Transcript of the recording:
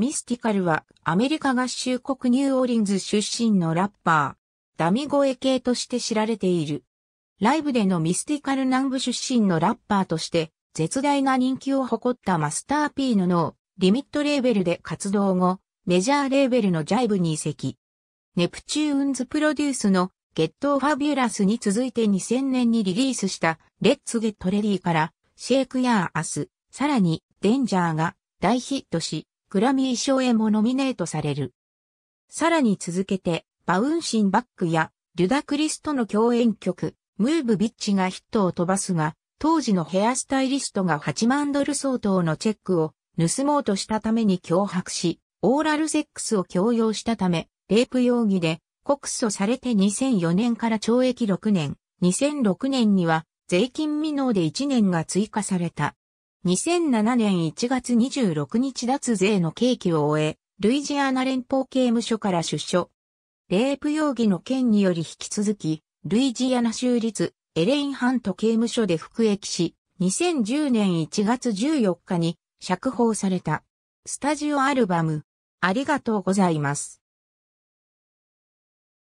ミスティカルはアメリカ合衆国ニューオーリンズ出身のラッパー、ダミ声系として知られている。ライブでのミスティカル南部出身のラッパーとして絶大な人気を誇ったマスター・ピーのノー・リミットレーベルで活動後、メジャーレーベルのジャイブに移籍。ネプチューンズプロデュースのGhetto Fabulousに続いて2000年にリリースしたLet's Get ReadyからShake Ya Ass、さらにDangerが大ヒットし、グラミー賞へもノミネートされる。さらに続けてBouncing Backやリュダクリスとの共演曲Move Bitchがヒットを飛ばすが、当時のヘアスタイリストが$80,000相当のチェックを盗もうとしたために脅迫し、オーラルセックスを強要したため、レイプ容疑で告訴されて2004年から懲役6年、2006年には税金未納で1年が追加された。2007年1月26日脱税の刑期を終え、ルイジアナ連邦刑務所から出所。レイプ容疑の件により引き続き、ルイジアナ州立エレインハント刑務所で服役し、2010年1月14日に釈放された。スタジオアルバム、ありがとうございます。